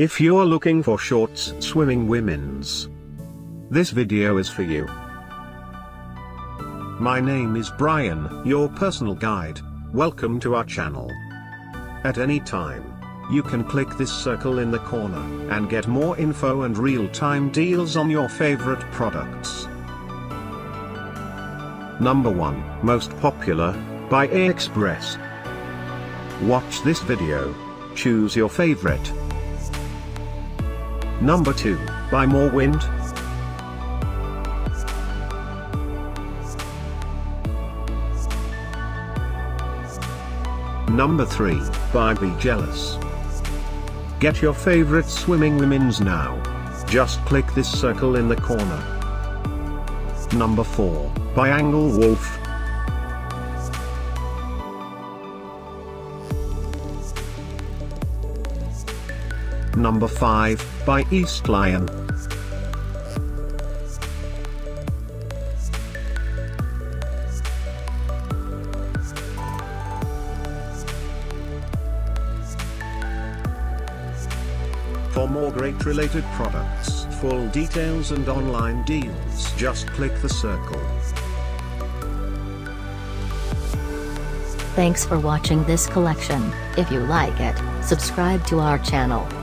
If you're looking for shorts swimming women's, this video is for you. My name is Brian, your personal guide. Welcome to our channel. At any time, you can click this circle in the corner and get more info and real-time deals on your favorite products. Number 1, most popular, by A-Express. Watch this video, choose your favorite. Number 2, by More Wind. Number 3, by Be Jealous. Get your favorite swimming women's now. Just click this circle in the corner. Number 4, by Angle Wolf. Number 5, by East Lion. For more great related products, full details and online deals, just click the circle. Thanks for watching this collection. If you like it, subscribe to our channel.